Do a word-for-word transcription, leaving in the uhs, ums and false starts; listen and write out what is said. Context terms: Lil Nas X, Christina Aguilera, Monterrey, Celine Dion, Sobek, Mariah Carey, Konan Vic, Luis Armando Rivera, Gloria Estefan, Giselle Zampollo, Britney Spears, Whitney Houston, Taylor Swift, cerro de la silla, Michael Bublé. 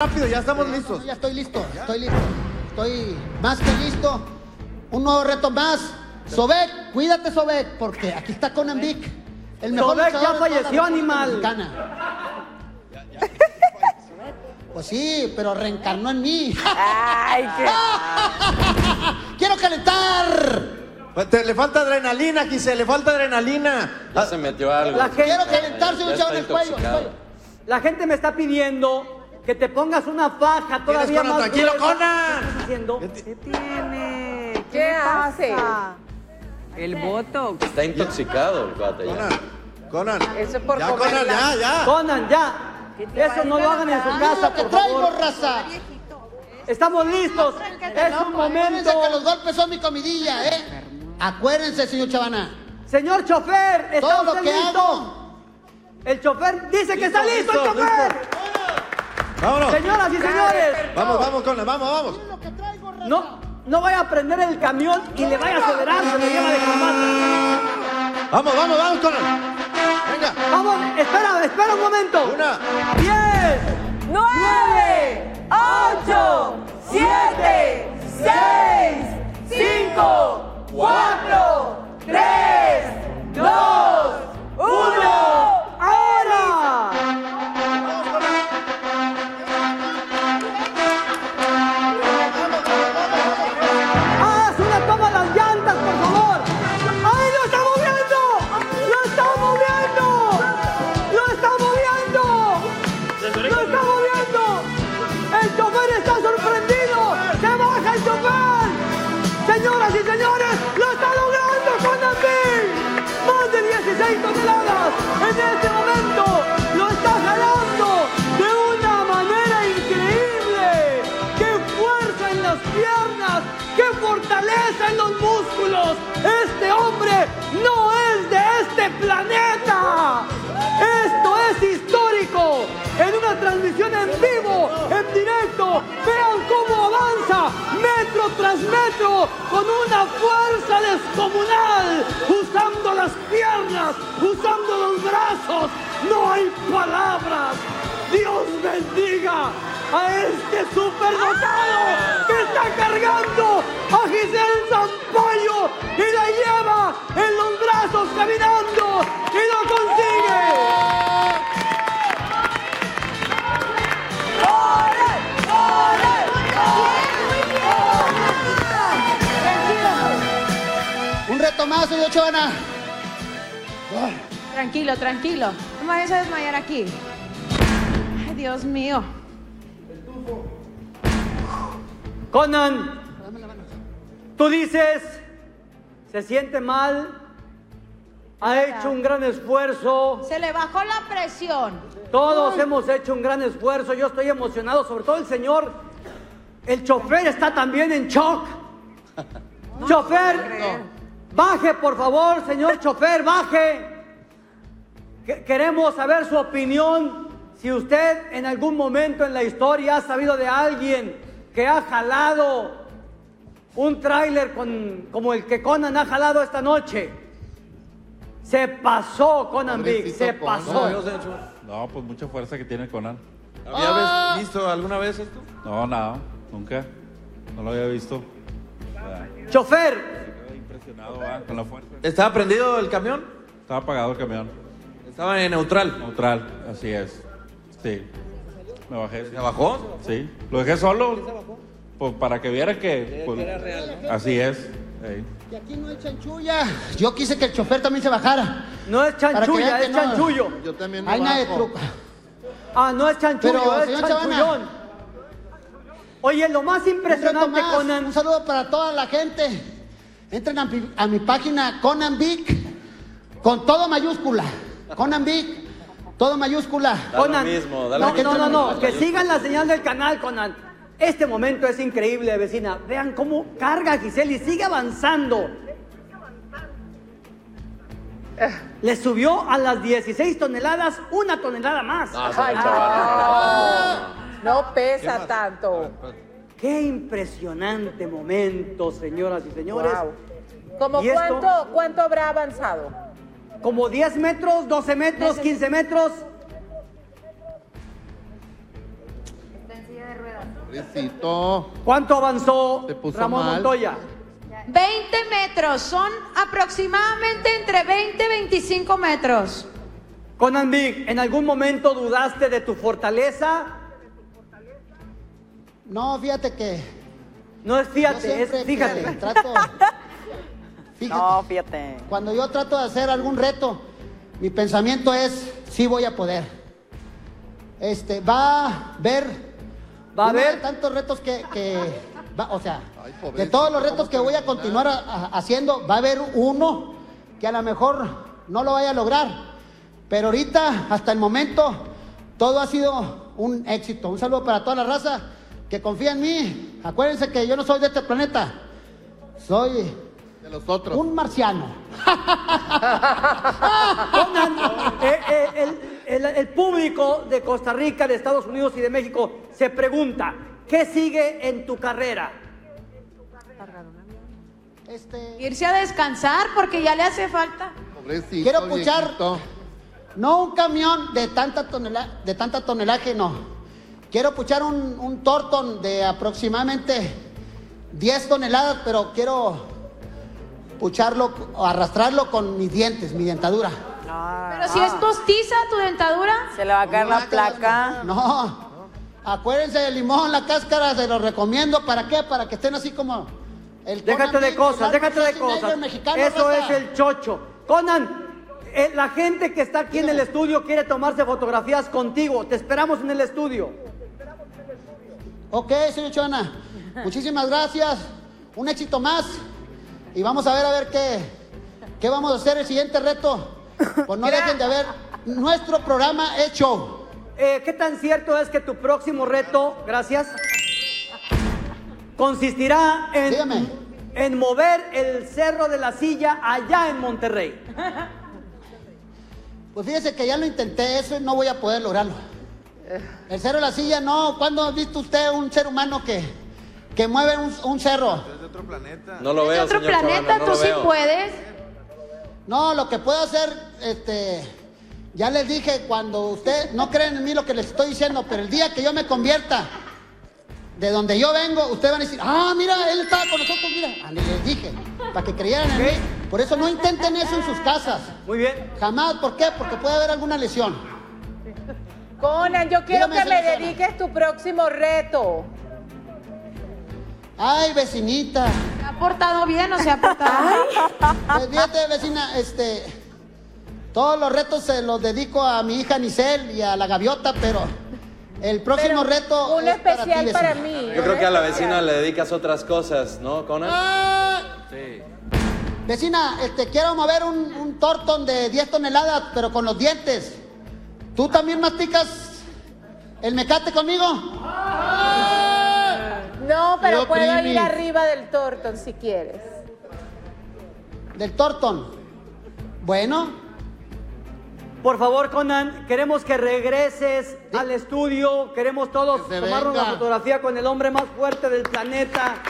Rápido, ya estamos listos. Ya estoy listo, estoy listo. Estoy más que listo. Un nuevo reto más. Sobek, cuídate, Sobek, porque aquí está Konan Vic. El mejor Sobek ya falleció, animal. Pues sí, pero reencarnó en mí. Ay, qué... ¡Quiero calentar! Te, le falta adrenalina, Giselle, le falta adrenalina. Ya se metió algo. La gente... Quiero calentarse un chavo en el cuello. La gente me está pidiendo... Que te pongas una faja todavía más. ¡Tranquilo, Konan! ¿Qué estás haciendo? ¿Qué tiene? ¿Qué, ¿Qué hace? El voto. Está intoxicado el cuate ya. Konan, Konan. Eso por ya, Konan, la... ya, ya. Konan, ya. Eso no lo hagan en su casa, por favor. ¡Traigo, raza! Estamos listos. Es un momento. Que los golpes son mi comidilla, ¿eh? Acuérdense, señor Chavana. Señor chofer, ¿está usted listo? El chofer dice que está listo, el chofer. ¡Vámonos! ¡Señoras y señores! ¡Vamos, vamos, Konan! ¡Vamos, vamos! No, no vaya a prender el camión y le vaya a acelerar, se le lleva de combate. ¡Vamos, vamos, vamos, Konan! ¡Venga! ¡Vamos! ¡Espera, espera un momento! ¡Una! ¡Diez! ¡Nueve! ¡Ocho! ¡Siete! ¡Seis! ¡Cinco! ¡Cuatro! ¡Tres! ¡Dos! ¡Uno! En los músculos, este hombre no es de este planeta. Esto es histórico. En una transmisión en vivo, en directo, vean cómo avanza metro tras metro con una fuerza descomunal, usando las piernas, usando los brazos. No hay palabras. Dios bendiga a este superdotado que está cargando a Giselle Zampollo y la lleva en los brazos caminando y lo consigue. ¡Ole! ¡Ole! ¡Ole! Un reto más, señor Chavana. Tranquilo, tranquilo. No me vayas a desmayar aquí. Ay, Dios mío. Konan, tú dices, se siente mal, ha hecho un gran esfuerzo. Se le bajó la presión. Todos Ay. hemos hecho un gran esfuerzo, yo estoy emocionado, sobre todo el señor. El chofer está también en shock. No, chofer, no. baje por favor, señor chofer, baje. Que- queremos saber su opinión, si usted en algún momento en la historia ha sabido de alguien que ha jalado un tráiler con, como el que Konan ha jalado esta noche. Se pasó, Konan Vic, se pasó. No, no, pues mucha fuerza que tiene Konan. ¿Había ah. visto alguna vez esto? No, no, nunca. No lo había visto. Ya. ¡Chofer! Se quedó impresionado ah, con la fuerza. ¿Estaba prendido el camión? Estaba apagado el camión. ¿Estaba en neutral? Neutral, así es. Sí. Me bajé. ¿Se bajó? Sí. Lo dejé solo. Pues para que viera que... Pues, que era real, ¿no? Así es. Hey. Y aquí no es chanchulla. Yo quise que el chofer también se bajara. No es chanchulla, es no... chanchullo. Yo también no Hay bajo. Nada de truco. Ah, no es chanchullo, Pero, es chanchullón. Chavana, Oye, lo más impresionante, más, Konan... Un saludo para toda la gente. Entren a mi, a mi página Konan Vic, con todo mayúscula. Konan Vic. Todo mayúscula. Da Konan, lo mismo, da lo no, mismo. No, no, no, que sigan la señal del canal, Konan. Este momento es increíble, vecina. Vean cómo carga Giselle y sigue avanzando. Le subió a las dieciséis toneladas, una tonelada más. No, Ay, no, no pesa ¿Qué tanto. Qué impresionante momento, señoras y señores. Wow. ¿Cómo ¿Y cuánto, esto? cuánto habrá avanzado? Como diez metros, doce metros, quince metros. silla de ruedas. Pobrecito. ¿Cuánto avanzó Ramón mal. Montoya? veinte metros, son aproximadamente entre veinte y veinticinco metros. Konan Vic, ¿en algún momento dudaste de tu fortaleza? No, fíjate que... No es fíjate, es fíjate. Que trato, fíjate. No, fíjate. Cuando yo trato de hacer algún reto, mi pensamiento es, sí voy a poder. Este, va a haber... Va a haber... Tantos retos que... que va, o sea, ay, pobreza, de todos los retos que voy a continuar a, a, haciendo, va a haber uno que a lo mejor no lo vaya a lograr. Pero ahorita, hasta el momento, todo ha sido un éxito. Un saludo para toda la raza que confía en mí. Acuérdense que yo no soy de este planeta. Soy de los otros. Un marciano. eh, eh, el, el, el público de Costa Rica, de Estados Unidos y de México se pregunta, ¿qué sigue en tu carrera? Este... Irse a descansar porque ya le hace falta. Pobrecito, quiero escuchar, viejito. No un camión de tanta, tonela, de tanta tonelaje, no. Quiero puchar un, un tortón de aproximadamente diez toneladas, pero quiero pucharlo o arrastrarlo con mis dientes, mi dentadura. No, pero no. Si es postiza tu dentadura, se le va a caer la placa. No. Acuérdense del limón, la cáscara, se los recomiendo. ¿Para qué? Para que estén así como... El déjate Konan de Vic, cosas, déjate de cosas. Mexicano, eso raza. Es el chocho. Konan, eh, la gente que está aquí en el estudio quiere tomarse fotografías contigo. Te esperamos en el estudio. Ok, señor Chona. Muchísimas gracias. Un éxito más. Y vamos a ver, a ver qué, qué vamos a hacer. El siguiente reto. Pues no dejen de ver. Nuestro programa es show. Eh, ¿Qué tan cierto es que tu próximo reto, gracias, consistirá en, en mover el cerro de la silla allá en Monterrey? Pues fíjese que ya lo intenté eso y no voy a poder lograrlo. El cerro de la silla no. ¿Cuándo ha visto usted un ser humano que, que mueve un, un cerro? Es de otro planeta. No lo veo, señor Chavano. ¿Es de otro planeta? ¿Tú sí puedes? No, lo que puedo hacer, este... Ya les dije, cuando ustedes no creen en mí lo que les estoy diciendo, pero el día que yo me convierta de donde yo vengo, ustedes van a decir, ah, mira, él estaba con nosotros, mira. Ah, les dije, para que creyeran en mí. Por eso no intenten eso en sus casas. Muy bien. Jamás, ¿por qué? Porque puede haber alguna lesión. Konan, yo quiero Dígame que me dediques tu próximo reto. Ay, vecinita. ¿Se ha portado bien o se ha portado mal? Fíjate, vecina, este... Todos los retos se los dedico a mi hija Giselle y a la gaviota, pero el próximo pero reto un es especial para, ti, para mí. Yo creo que a la vecina le dedicas otras cosas, ¿no, Konan? Ah, sí. Vecina, este, quiero mover un, un tortón de diez toneladas, pero con los dientes. ¿Tú también masticas el mecate conmigo? Ah, no, pero Yo puedo primi. ir arriba del tortón si quieres. ¿Del tortón? Bueno... Por favor, Konan, queremos que regreses al estudio. Queremos todos tomar una fotografía con el hombre más fuerte del planeta.